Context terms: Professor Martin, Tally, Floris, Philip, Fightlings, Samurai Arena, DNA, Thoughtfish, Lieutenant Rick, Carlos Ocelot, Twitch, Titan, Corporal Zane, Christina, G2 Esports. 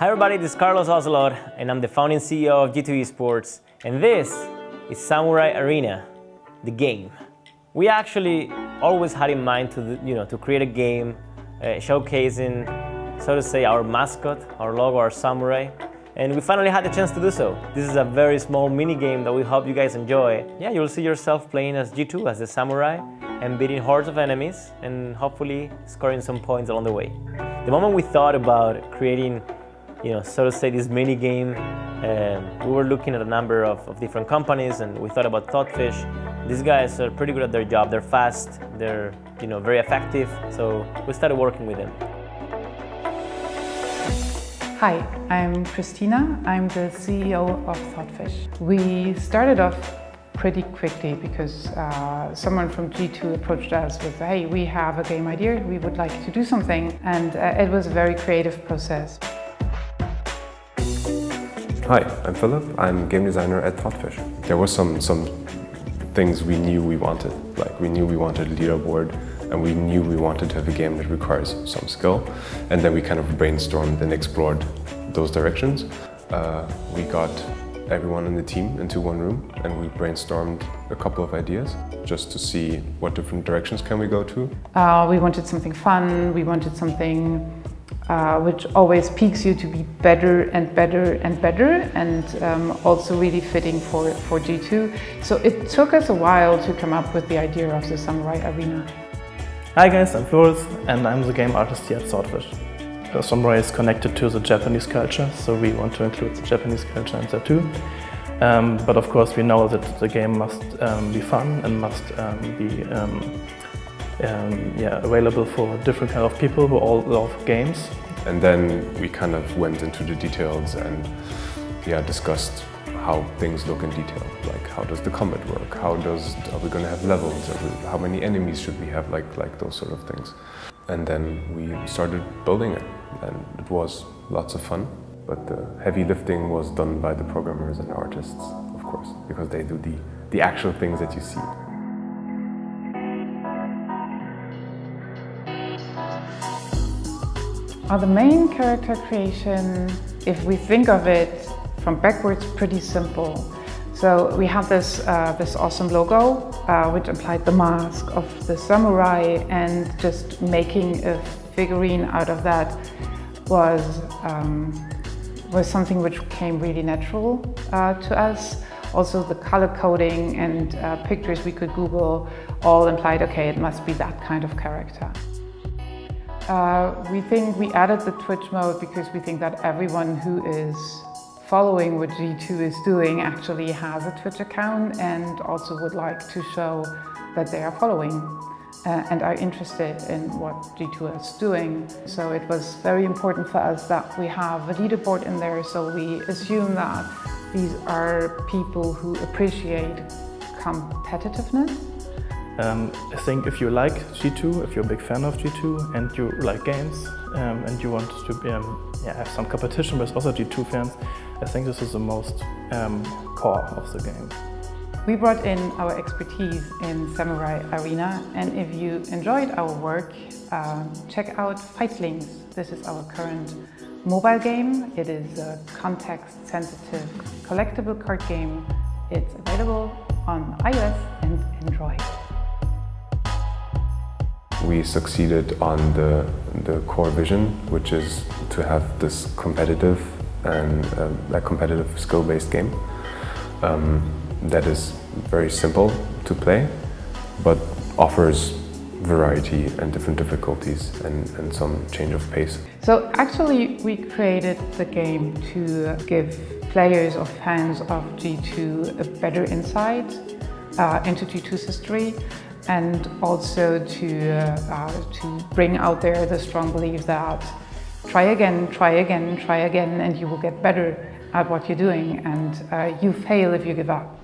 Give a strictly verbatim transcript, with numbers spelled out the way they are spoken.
Hi everybody, this is Carlos Ocelot, and I'm the founding C E O of G two Esports, and this is Samurai Arena, the game. We actually always had in mind to, you know, to create a game uh, showcasing, so to say, our mascot, our logo, our samurai, and we finally had the chance to do so. This is a very small mini game that we hope you guys enjoy. Yeah, you'll see yourself playing as G two, as the samurai, and beating hordes of enemies, and hopefully scoring some points along the way. The moment we thought about creating, you know, so to say, this mini game, um, we were looking at a number of, of different companies, and we thought about Thoughtfish. These guys are pretty good at their job. They're fast. They're, you know, very effective. So we started working with them. Hi, I'm Christina. I'm the C E O of Thoughtfish. We started off pretty quickly because uh, someone from G two approached us with, "Hey, we have a game idea. We would like to do something," and uh, it was a very creative process. Hi, I'm Philip. I'm game designer at Thoughtfish. There were some, some things we knew we wanted. Like, we knew we wanted a leaderboard, and we knew we wanted to have a game that requires some skill. And then we kind of brainstormed and explored those directions. Uh, we got everyone in the team into one room, and we brainstormed a couple of ideas just to see what different directions can we go to. Uh, we wanted something fun. We wanted something Uh, which always piques you to be better and better and better, and um, also really fitting for, for G two. So it took us a while to come up with the idea of the Samurai Arena. Hi guys, I'm Floris, and I'm the game artist here at Thoughtfish. The Samurai is connected to the Japanese culture, so we want to include the Japanese culture in there too. Um, but of course we know that the game must um, be fun and must um, be um, Um, yeah, available for different kind of people who all love games. And then we kind of went into the details and yeah, discussed how things look in detail. Like, how does the combat work? How does, are we going to have levels? Are we, how many enemies should we have? Like, like those sort of things. And then we started building it, and it was lots of fun. But the heavy lifting was done by the programmers and artists, of course, because they do the, the actual things that you see. Well, the main character creation, if we think of it from backwards, pretty simple. So we have this, uh, this awesome logo, uh, which implied the mask of the samurai, and just making a figurine out of that was, um, was something which came really natural uh, to us. Also the color coding and uh, pictures we could Google all implied, okay, it must be that kind of character. Uh, we think we added the Twitch mode because we think that everyone who is following what G two is doing actually has a Twitch account, and also would like to show that they are following uh, and are interested in what G two is doing. So it was very important for us that we have a leaderboard in there, so we assume that these are people who appreciate competitiveness. Um, I think if you like G two, if you're a big fan of G two and you like games um, and you want to be, um, yeah, have some competition with other G two fans, I think this is the most um, core of the game. We brought in our expertise in Samurai Arena, and if you enjoyed our work, uh, check out Fightlings. This is our current mobile game. It is a context-sensitive collectible card game. It's available on i O S and Android. We succeeded on the, the core vision, which is to have this competitive and uh, like competitive skill-based game um, that is very simple to play, but offers variety and different difficulties and, and some change of pace. So actually we created the game to give players or fans of G two a better insight uh, into G two's history, and also to, uh, uh, to bring out there the strong belief that try again, try again, try again, and you will get better at what you're doing, and uh, you fail if you give up.